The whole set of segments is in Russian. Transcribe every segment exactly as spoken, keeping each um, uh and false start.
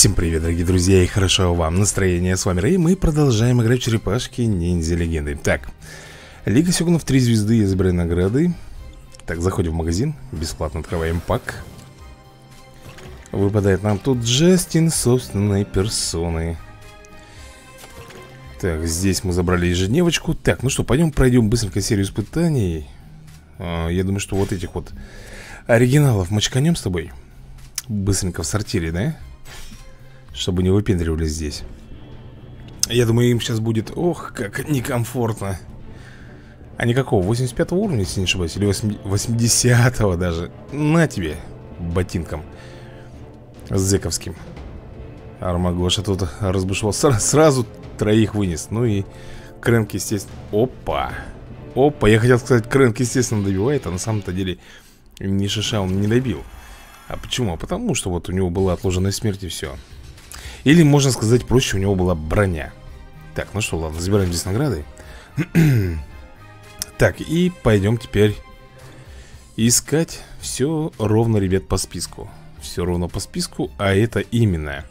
Всем привет, дорогие друзья, и хорошо вам настроение. С вами Рэй, мы продолжаем играть в черепашки ниндзя легенды. Так, Лига Сегунов, три звезды, я забираю награды. Так, заходим в магазин, бесплатно открываем пак. Выпадает нам тут Джастин собственной персоны. Так, здесь мы забрали ежедневочку. Так, ну что, пойдем пройдем быстренько серию испытаний. а, Я думаю, что вот этих вот оригиналов мочканем с тобой. Быстренько в сортире, да? Чтобы не выпендривались здесь. Я думаю, им сейчас будет... Ох, как некомфортно. Они какого? восемьдесят пятого уровня, если не ошибаюсь? Или восьмидесятого даже? На тебе, ботинком зэковским. Армагоша тут разбушевал. Сразу, сразу троих вынес. Ну и Крэнк, естественно... Опа! Опа! Я хотел сказать, Крэнк, естественно, добивает. А на самом-то деле ни шиша он не добил. А почему? А потому что вот у него была отложенная смерть и все. Или, можно сказать проще, у него была броня. Так, ну что, ладно, забираем здесь награды. Так, и пойдем теперь искать все ровно, ребят, по списку. Все ровно по списку, а это именно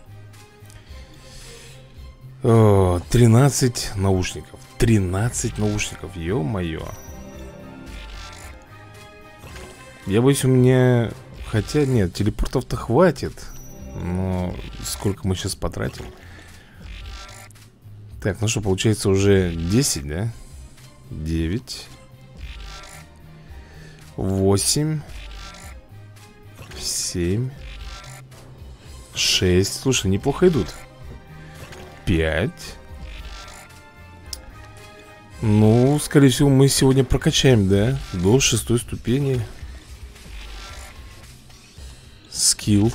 о, тринадцать наушников. тринадцать наушников, ё-моё. Я боюсь, у меня... Хотя нет, телепортов-то хватит. Но сколько мы сейчас потратим? Так, ну что, получается уже десять, да? девять восемь семь шесть. Слушай, неплохо идут. пять. Ну, скорее всего, мы сегодня прокачаем, да? До шестой ступени. Скилл.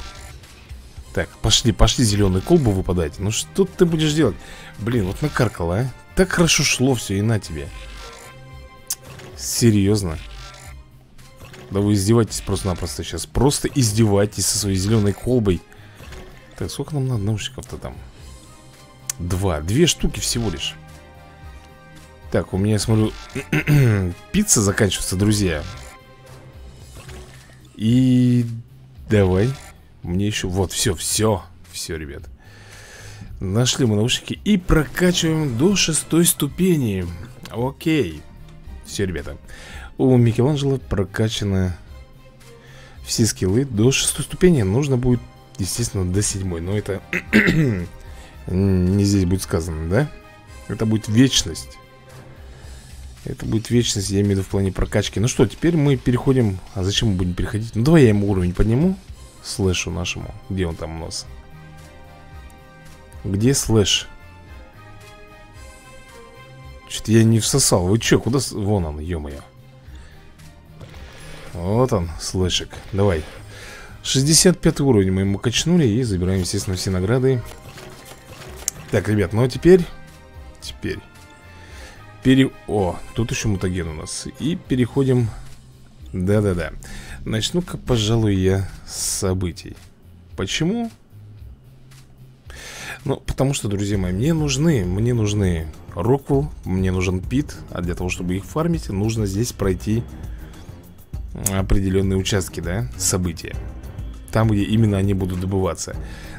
Так, пошли, пошли зеленые колбы выпадать. Ну что ты будешь делать? Блин, вот накаркало, а? Так хорошо шло все, и на тебе. Серьезно? Да вы издеваетесь просто-напросто сейчас. Просто издевайтесь со своей зеленой колбой. Так, сколько нам надо наушников-то там? Два, две штуки всего лишь. Так, у меня, я смотрю, пицца заканчивается, друзья. И... Давай. Мне еще... Вот, все, все. Все, ребят. Нашли мы наушники и прокачиваем до шестой ступени. Окей. Все, ребята. У Микеланджело прокачаны все скиллы до шестой ступени. Нужно будет, естественно, до седьмой. Но это... не здесь будет сказано, да? Это будет вечность. Это будет вечность, я имею в виду в плане прокачки. Ну что, теперь мы переходим... А зачем мы будем переходить? Ну давай я ему уровень подниму. Слэшу нашему. Где он там у нас? Где слэш? Что-то я не всосал. Вы че, куда... Вон он, ё-моё. Вот он, слэшик. Давай. шестьдесят пятый уровень мы ему качнули. И забираем, естественно, все награды. Так, ребят, ну а теперь... Теперь... Пере... О, тут еще мутаген у нас. И переходим. Да-да-да. Начну-ка, пожалуй, я с событий. Почему? Ну, потому что, друзья мои, мне нужны Мне нужны Роквелл, мне нужен Пит. А для того, чтобы их фармить, нужно здесь пройти определенные участки, да, события. Там, где именно они будут добываться.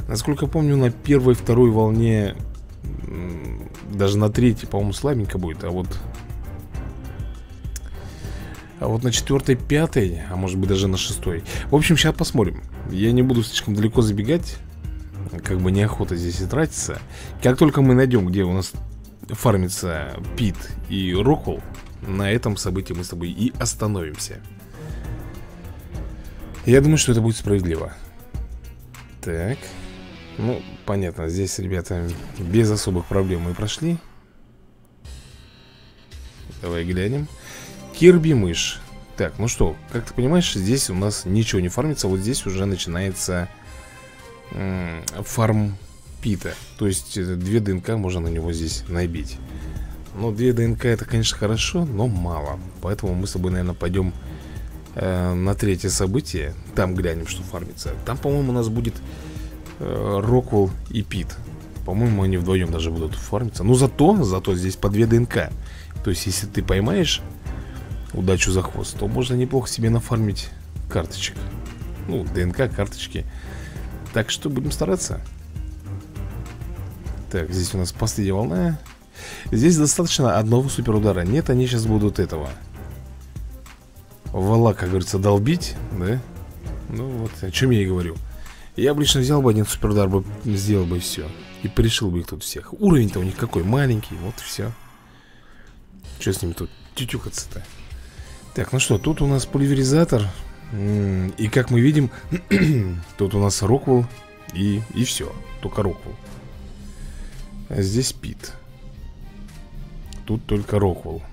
Насколько помню, на первой, второй волне... Даже на третьей, по-моему, слабенько будет. А вот А вот на четвертой, пятой, а может быть даже на шестой. В общем, сейчас посмотрим. Я не буду слишком далеко забегать. Как бы неохота здесь и тратиться. Как только мы найдем, где у нас фармится Пит и Роквелл, на этом событии мы с тобой и остановимся. Я думаю, что это будет справедливо. Так. Ну, понятно, здесь, ребята, без особых проблем мы прошли. Давай глянем. Кирби мышь. Так, ну что, как ты понимаешь, здесь у нас ничего не фармится. Вот здесь уже начинается фарм Пита. То есть две ДНК можно на него здесь набить. Но две ДНК это, конечно, хорошо, но мало. Поэтому мы с тобой, наверное, пойдем э, на третье событие. Там глянем, что фармится. Там, по-моему, у нас будет... Роквелл и Пит. По-моему, они вдвоем даже будут фармиться. Но зато, зато здесь по две ДНК. То есть, если ты поймаешь удачу за хвост, то можно неплохо себе нафармить карточек. Ну, ДНК, карточки. Так что будем стараться. Так, здесь у нас последняя волна. Здесь достаточно одного суперудара. Нет, они сейчас будут этого вала, как говорится, долбить, да? Ну вот, о чем я и говорю. Я бы лично взял бы один суперудар, бы сделал бы все. И пришил бы их тут всех. Уровень-то у них какой? Маленький, вот и все. Что с ними тут тютюхаться-то? Так, ну что, тут у нас пульверизатор. И как мы видим, тут у нас Роквелл и, и все, только Роквелл. А здесь Пит. Тут только Роквелл.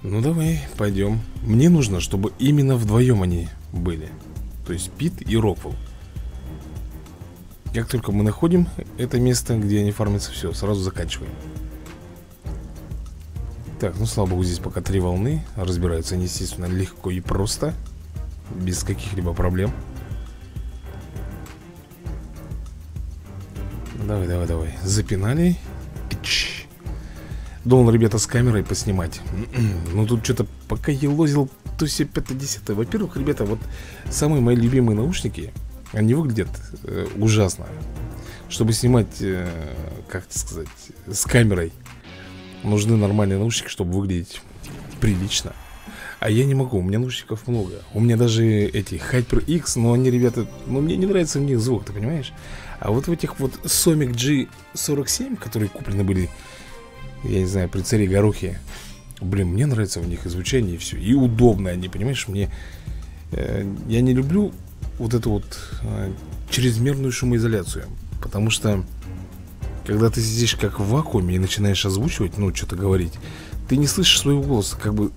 Ну давай, пойдем. Мне нужно, чтобы именно вдвоем они были. То есть Пит и Роквелл. Как только мы находим это место, где они фармятся, все, сразу заканчиваем. Так, ну слава богу, здесь пока три волны. Разбираются они, естественно, легко и просто. Без каких-либо проблем. Давай, давай, давай. Запинали. Думал, ребята, с камерой поснимать. Ну тут что-то пока я лозил, то все пятое-десятое. Во-первых, ребята, вот самые мои любимые наушники, они выглядят э, ужасно. Чтобы снимать, э, как сказать, с камерой, нужны нормальные наушники, чтобы выглядеть прилично. А я не могу, у меня наушников много. У меня даже эти HyperX, но они, ребята, ну мне не нравится в них звук, ты понимаешь? А вот в этих вот Somic джи сорок семь, которые куплены были, я не знаю, при царе Горохе, блин, мне нравится в них изучение и все. И удобно они, понимаешь, мне э, я не люблю вот эту вот э, чрезмерную шумоизоляцию. Потому что когда ты сидишь как в вакууме и начинаешь озвучивать, ну, что-то говорить, ты не слышишь своего голоса, как бы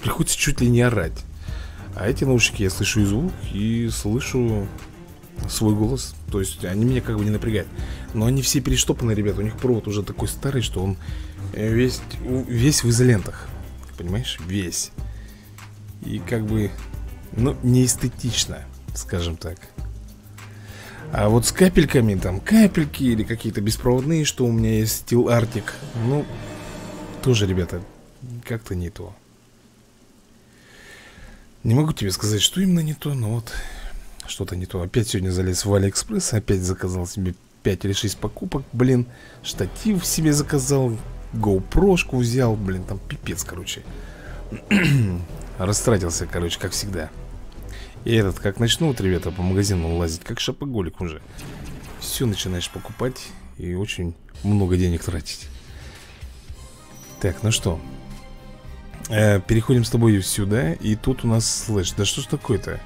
приходится чуть ли не орать. А эти наушники, я слышу и звук, и слышу свой голос. То есть они меня как бы не напрягают. Но они все перештопаны, ребята. У них провод уже такой старый, что он весь, весь в изолентах. Понимаешь? Весь. И как бы, ну, неэстетично, скажем так. А вот с капельками, там, капельки или какие-то беспроводные, что у меня есть SteelSeries Arctis, ну, тоже, ребята, как-то не то. Не могу тебе сказать, что именно не то, но вот что-то не то. Опять сегодня залез в Алиэкспресс, опять заказал себе пять или шесть покупок, блин. Штатив себе заказал, GoPro-шку взял, блин, там пипец, короче. Растратился, короче, как всегда. И этот, как начну, вот, ребята, по магазину лазить, как шопоголик уже. Все начинаешь покупать и очень много денег тратить. Так, ну что, э, переходим с тобой сюда. И тут у нас слэш. Да что ж такое-то?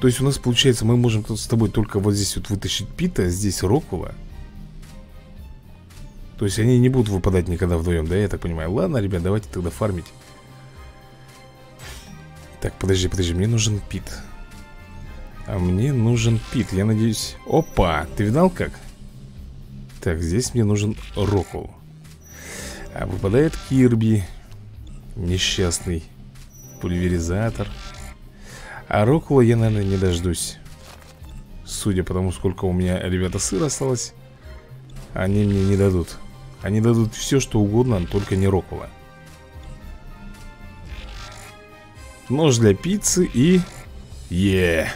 То есть у нас получается, мы можем тут с тобой только вот здесь вот вытащить Пита, здесь Роквелла. То есть они не будут выпадать никогда вдвоем, да, я так понимаю. Ладно, ребят, давайте тогда фармить. Так, подожди, подожди, мне нужен Пит. А мне нужен Пит, я надеюсь. Опа, ты видал как? Так, здесь мне нужен Роквелл. А выпадает Кирби. Несчастный пульверизатор. А Роквелла я, наверное, не дождусь. Судя по тому, сколько у меня, ребята, сыра осталось. Они мне не дадут. Они дадут все, что угодно, только не Роквелла. Нож для пиццы и... Еее.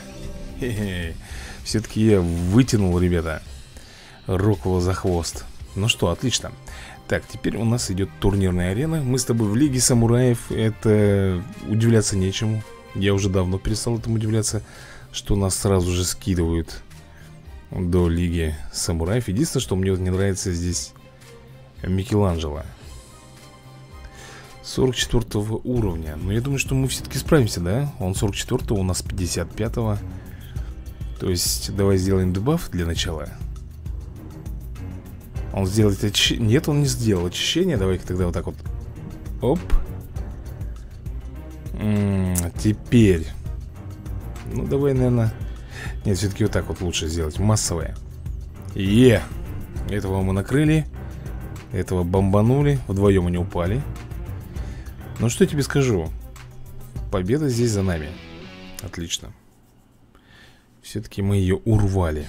Yeah. Все-таки я вытянул, ребята, Роквелла за хвост. Ну что, отлично. Так, теперь у нас идет турнирная арена. Мы с тобой в Лиге Самураев. Это удивляться нечему. Я уже давно перестал этому удивляться, что нас сразу же скидывают до Лиги Самураев. Единственное, что мне вот не нравится здесь Микеланджело. сорок четвёртого уровня. Но я думаю, что мы все-таки справимся, да? Он сорок четвёртого, у нас пятьдесят пятого. То есть давай сделаем дебаф для начала. Он сделает очищение. Нет, он не сделал очищение. Давай-ка тогда вот так вот. Оп. М-м-м, теперь. Ну давай, наверное. Нет, все-таки вот так вот лучше сделать. Массовое. Е! Этого мы накрыли. Этого бомбанули. Вдвоем они упали. Ну что я тебе скажу. Победа здесь за нами. Отлично. Все-таки мы ее урвали.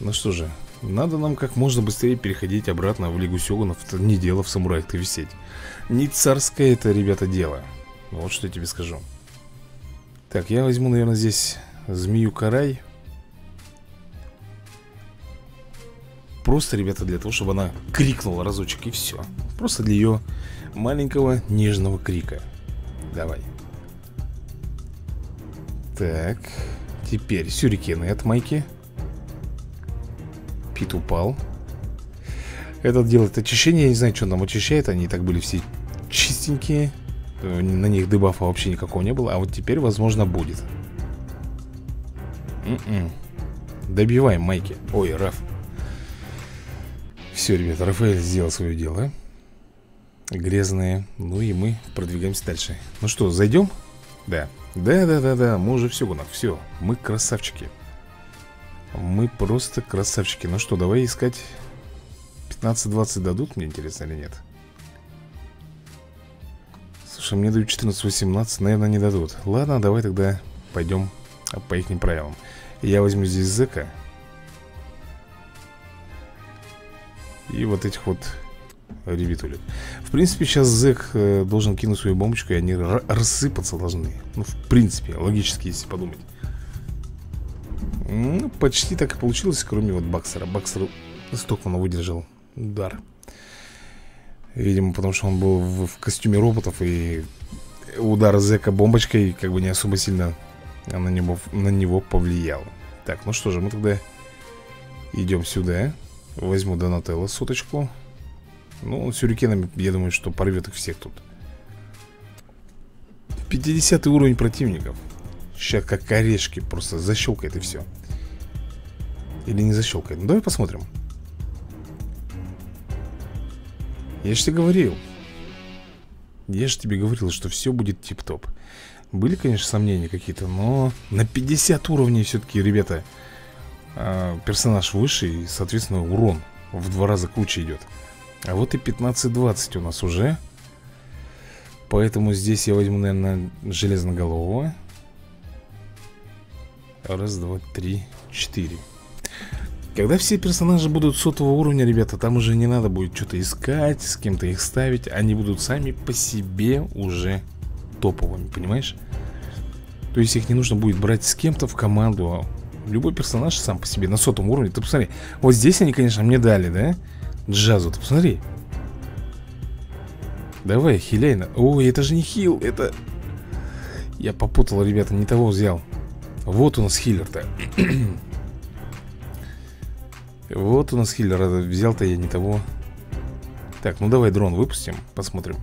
Ну что же, надо нам как можно быстрее переходить обратно в Лигу Сегунов. Это не дело в самураях-то висеть. Не царское это, ребята, дело. Вот что я тебе скажу. Так, я возьму, наверное, здесь Змею Карай. просто, ребята, для того, чтобы она крикнула разочек, и все. Просто для ее маленького нежного крика. Давай. Так. Теперь сюрикены от Майки. Пит упал. Этот делает очищение. Я не знаю, что он нам очищает. Они и так были все чистенькие. На них дебафа вообще никакого не было. А вот теперь, возможно, будет. М-м. Добиваем Майки. Ой, Раф. Все, ребята, Рафаэль сделал свое дело. Грязные. Ну и мы продвигаемся дальше. Ну что, зайдем? Да. Да-да-да-да, мы уже все, гонок. Все, мы красавчики. Мы просто красавчики. Ну что, давай искать. Пятнадцать-двадцать дадут, мне интересно, или нет? Слушай, мне дают четырнадцать-восемнадцать, наверное, не дадут. Ладно, давай тогда пойдем по их правилам. Я возьму здесь зэка. И вот этих вот ребятулек. В принципе, сейчас зэк э, должен кинуть свою бомбочку, и они рассыпаться должны. Ну, в принципе, логически, если подумать. Ну, почти так и получилось, кроме вот Баксера. Баксер столько он выдержал удар. Видимо, потому что он был в, в костюме роботов, и удар зэка бомбочкой как бы не особо сильно на него, на него повлиял. Так, ну что же, мы тогда идем сюда. Возьму Донателло соточку. Ну, он сюрикенами, я думаю, что порвет их всех тут. пятидесятый уровень противников. Сейчас как орешки, просто защелкает и все. Или не защелкает. Ну, давай посмотрим. Я же тебе говорил. Я же тебе говорил, что все будет тип-топ. Были, конечно, сомнения какие-то, но на пятьдесят уровней все-таки, ребята, персонаж выше, и, соответственно, урон в два раза круче идет. А вот и пятнадцать-двадцать у нас уже. Поэтому здесь я возьму, наверное, железноголового. Раз, два, три, четыре. Когда все персонажи будут сотого уровня, ребята, там уже не надо будет что-то искать, с кем-то их ставить. Они будут сами по себе уже топовыми, понимаешь? То есть их не нужно будет брать с кем-то в команду. Любой персонаж сам по себе на сотом уровне. Ты посмотри, вот здесь они, конечно, мне дали, да? Джазу, ты посмотри. Давай, Хилейна. Ой, это же не хил, это... Я попутал, ребята, не того взял. Вот у нас хиллер-то. Вот у нас хиллер. Взял-то я не того. Так, ну давай дрон выпустим. Посмотрим.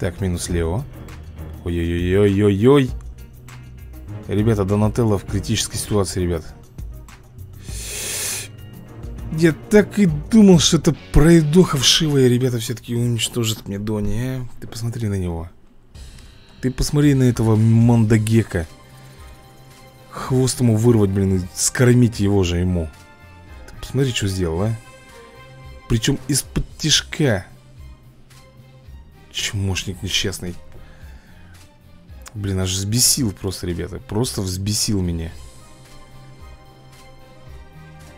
Так, минус Лео. Ой-ой-ой-ой-ой-ой. Ребята, Донателло в критической ситуации, ребят. Я так и думал, что это пройдоха вшивая, ребята, все-таки уничтожит мне Дони, а? Ты посмотри на него. Ты посмотри на этого Мандагека. Хвост ему вырвать, блин, и скормить его же ему. Ты посмотри, что сделал, а? Причем из-под тишка. Чмошник несчастный. Блин, аж взбесил просто, ребята. Просто взбесил меня.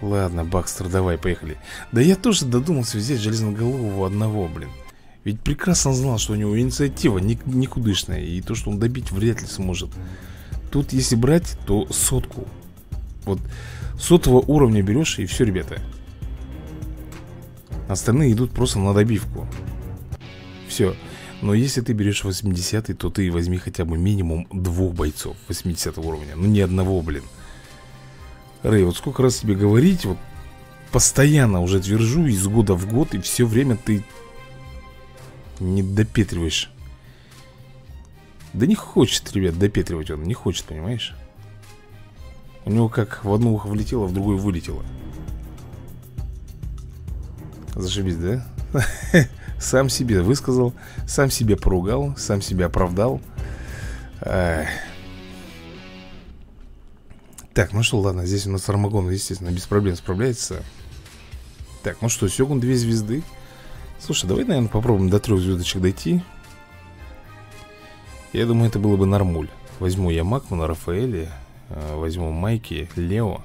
Ладно, Бакстер, давай, поехали. Да я тоже додумался взять железноголового одного, блин. Ведь прекрасно знал, что у него инициатива никудышная. И то, что он добить вряд ли сможет. Тут, если брать, то сотку. Вот сотого уровня берешь, и все, ребята. Остальные идут просто на добивку. Все. Но если ты берешь восьмидесятый, то ты возьми хотя бы минимум двух бойцов восьмидесятого уровня. Ну, ни одного, блин. Рэй, вот сколько раз тебе говорить, вот постоянно уже твержу из года в год, и все время ты не допетриваешь. Да не хочет, ребят, допетривать он, не хочет, понимаешь? У него как в одно ухо влетело, в другое вылетело. Зашибись, да? Сам себе высказал, сам себя поругал, сам себя оправдал. Так, ну что, ладно, здесь у нас Армагон, естественно, без проблем справляется. Так, ну что, Сёгун, две звезды. Слушай, давай, наверное, попробуем до трех звездочек дойти. Я думаю, это было бы нормуль. Возьму я Макмана, Рафаэля, возьму Майки, Лео.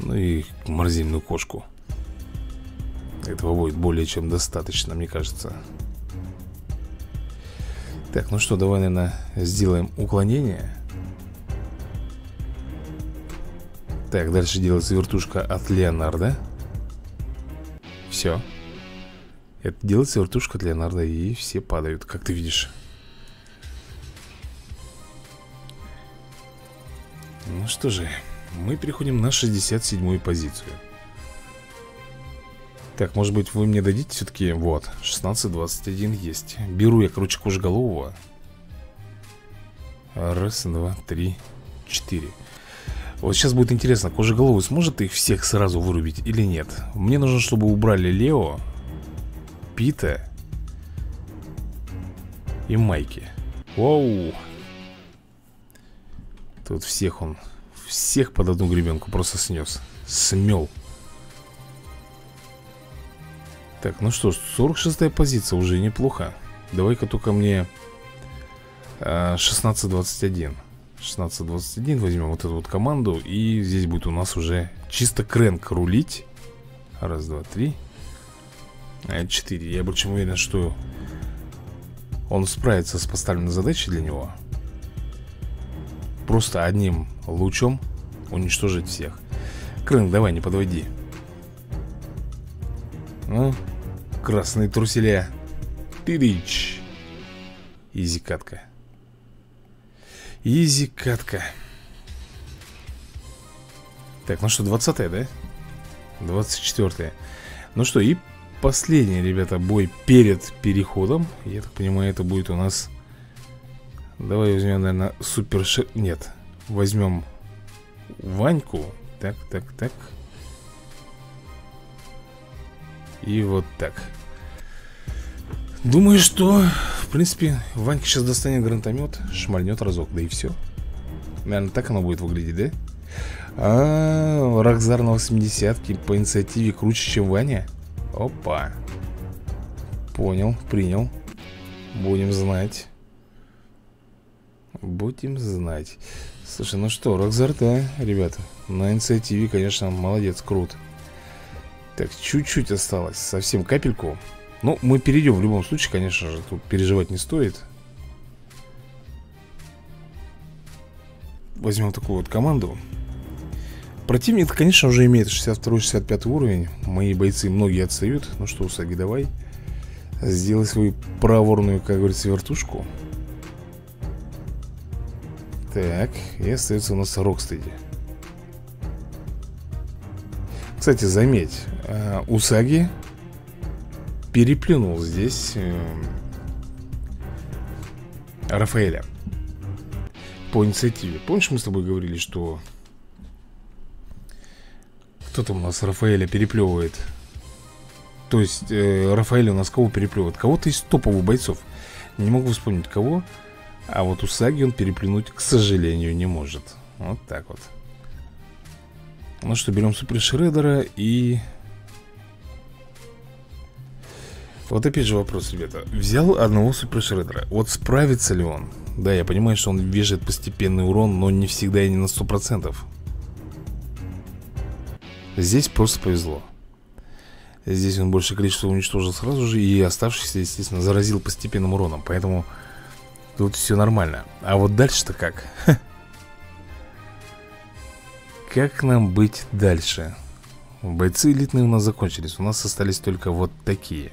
Ну и морзильную кошку. Этого будет более чем достаточно, мне кажется. Так, ну что, давай, наверное, сделаем уклонение. Так, дальше делается вертушка от Леонардо. Все. Это делается вертушка от Леонардо, и все падают, как ты видишь. Ну что же, мы переходим на шестьдесят седьмую позицию. Так, может быть, вы мне дадите все-таки... Вот, шестнадцать двадцать один есть. Беру я, короче, кожеголового. Раз, два, три, четыре. Вот сейчас будет интересно, кожеголовый сможет их всех сразу вырубить или нет? Мне нужно, чтобы убрали Лео, Пита и Майки. Вау! Тут всех он, всех под одну гребенку просто снес, смел. Так, ну что ж, сорок шестая позиция уже неплохо. Давай-ка только мне шестнадцать двадцать один. шестнадцать двадцать один возьмем вот эту вот команду. И здесь будет у нас уже чисто Крэнк рулить. Раз, два, три, четыре. Я больше чем уверен, что он справится с поставленной задачей для него. Просто одним лучом уничтожить всех. Крэнк, давай, не подводи. Ну, красные труселя. Тырич. Изи катка. Изи катка. Так, ну что, двадцатая, да? двадцать четвёртая. Ну что, и последний, ребята, бой перед переходом. Я так понимаю, это будет у нас... Давай возьмем, наверное, суперши... Нет, возьмем Ваньку. Так, так, так. И вот так. Думаю, что, в принципе, Ванька сейчас достанет гранатомет, шмальнет разок, да и все. Наверное, так оно будет выглядеть, да? А-а-а, Рокзар на восьмидесятке по инициативе круче, чем Ваня. Опа. Понял, принял. Будем знать. Будем знать. Слушай, ну что, Рокзар, да, ребята, на инициативе, конечно, молодец, крут. Так, чуть-чуть осталось, совсем капельку. Ну, мы перейдем в любом случае, конечно же, тут переживать не стоит. Возьмем такую вот команду. Противник, конечно, уже имеет шестьдесят второй шестьдесят пятый уровень. Мои бойцы многие отстают. Ну что, Усаги, давай. Сделай свою проворную, как говорится, вертушку. Так, и остается у нас Рокстеди. Кстати, заметь, Усаги переплюнул здесь Рафаэля по инициативе. Помнишь, мы с тобой говорили, что кто там у нас Рафаэля переплевывает? То есть Рафаэля у нас кого переплевывает? Кого-то из топовых бойцов. Не могу вспомнить кого. А вот Усаги он переплюнуть, к сожалению, не может. Вот так вот. Ну что, берем Супершредера и... Вот опять же вопрос, ребята. Взял одного Супершредера. Вот справится ли он? Да, я понимаю, что он вешает постепенный урон, но не всегда и не на сто процентов. Здесь просто повезло. Здесь он большее количество уничтожил сразу же, и оставшихся, естественно, заразил постепенным уроном. Поэтому... Тут все нормально. А вот дальше-то как? Ха. Как нам быть дальше? Бойцы элитные у нас закончились. У нас остались только вот такие.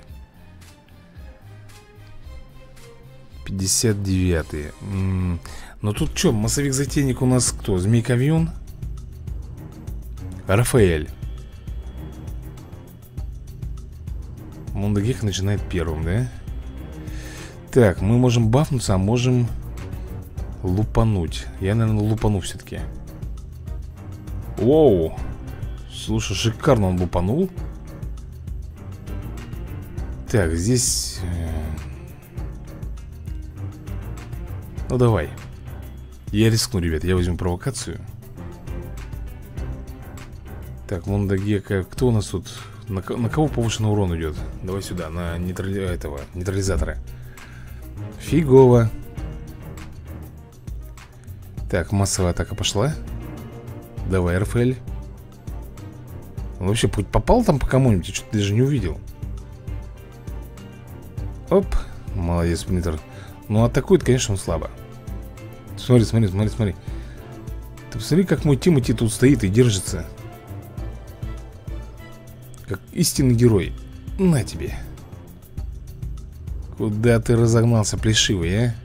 пятьдесят девятые. М-м-м. Но тут что, массовик-затейник у нас кто? Змейковьюн? Рафаэль. Мандагека начинает первым, да? Так, мы можем бафнуться, а можем лупануть. Я, наверное, лупану все-таки. Воу! Слушай, шикарно он лупанул. Так, здесь... Ну, давай. Я рискну, ребят, я возьму провокацию. Так, Мандагека, кто у нас тут? На, на кого повышенный урон идет? Давай сюда, на нейтрали... этого, нейтрализатора. Фигово. Так, массовая атака пошла. Давай, Рафаэль. Он вообще путь попал там по кому-нибудь? Я что-то даже не увидел. Оп. Молодец, Сплинтер. Ну, атакует, конечно, он слабо. Смотри, смотри, смотри, смотри. Ты посмотри, как мой Тимати тут стоит и держится. Как истинный герой. На тебе. Куда ты разогнался, плешивый, а?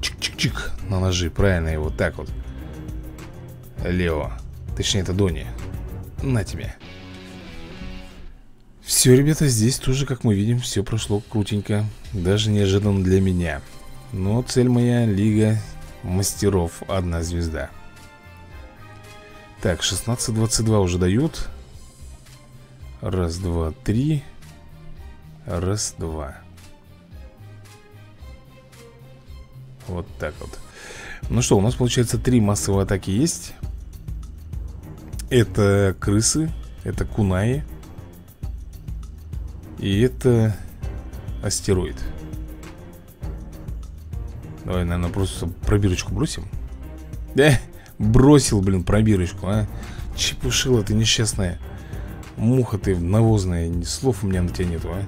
Чик-чик-чик на ножи, правильно его, так вот. Лео. Точнее, это Дони. На тебе. Все, ребята, здесь тоже, как мы видим, все прошло крутенько. Даже неожиданно для меня. Но цель моя — Лига Мастеров. Одна звезда. Так, шестнадцать двадцать два уже дают. Раз, два, три. Раз, два. Вот так вот. Ну что, у нас получается три массовые атаки есть. Это крысы, это кунаи и это астероид. Давай, наверное, просто пробирочку бросим. Да, бросил, блин, пробирочку, а. Чепушила ты несчастная. Муха ты навозная. Слов у меня на тебя нету, а.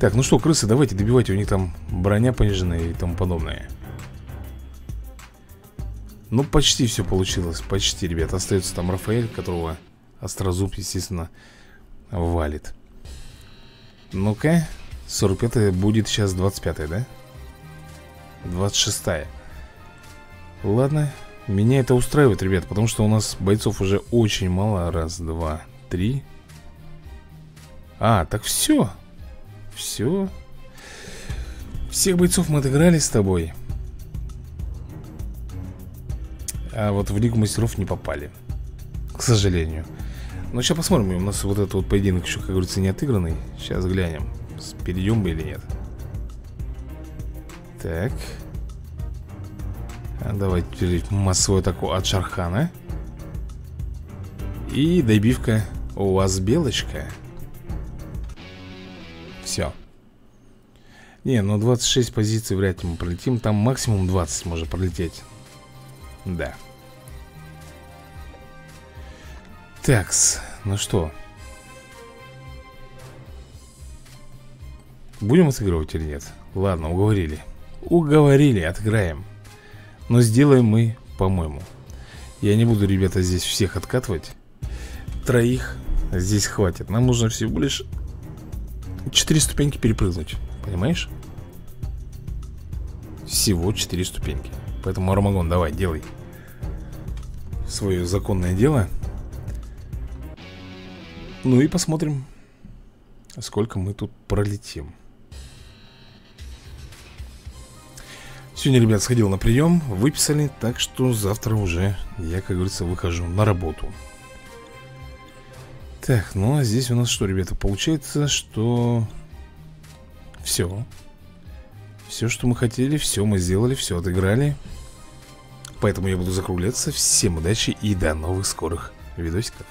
Так, ну что, крысы, давайте добивайте. У них там броня пониженная и тому подобное. Ну, почти все получилось. Почти, ребят. Остается там Рафаэль, которого острозуб, естественно, валит. Ну-ка. сорок пятая будет сейчас двадцать пятая, да? двадцать шестая. Ладно, меня это устраивает, ребят, потому что у нас бойцов уже очень мало. Раз, два, три. А, так все. Все. Всех бойцов мы отыграли с тобой. А вот в Лигу Мастеров не попали, к сожалению. Но сейчас посмотрим. У нас вот этот вот поединок еще, как говорится, не отыгранный. Сейчас глянем, перейдем бы или нет. Так. Давайте перейдем массовую атаку от Шархана. И добивка у вас белочка. Все. Не, ну двадцать шесть позиций вряд ли мы пролетим. Там максимум двадцать может пролететь. Да. Такс, ну что, будем отыгрывать или нет? Ладно, уговорили. Уговорили, отыграем. Но сделаем мы, по-моему. Я не буду, ребята, здесь всех откатывать. Троих здесь хватит. Нам нужно всего лишь четыре ступеньки перепрыгнуть. Понимаешь? Всего четыре ступеньки. Поэтому, Армагон, давай, делай свое законное дело. Ну и посмотрим, сколько мы тут пролетим. Сегодня, ребят, сходил на прием, выписали, так что завтра уже я, как говорится, выхожу на работу. Так, ну а здесь у нас что, ребята, получается, что все. Все, что мы хотели, все мы сделали, все отыграли. Поэтому я буду закругляться. Всем удачи и до новых скорых видосиков.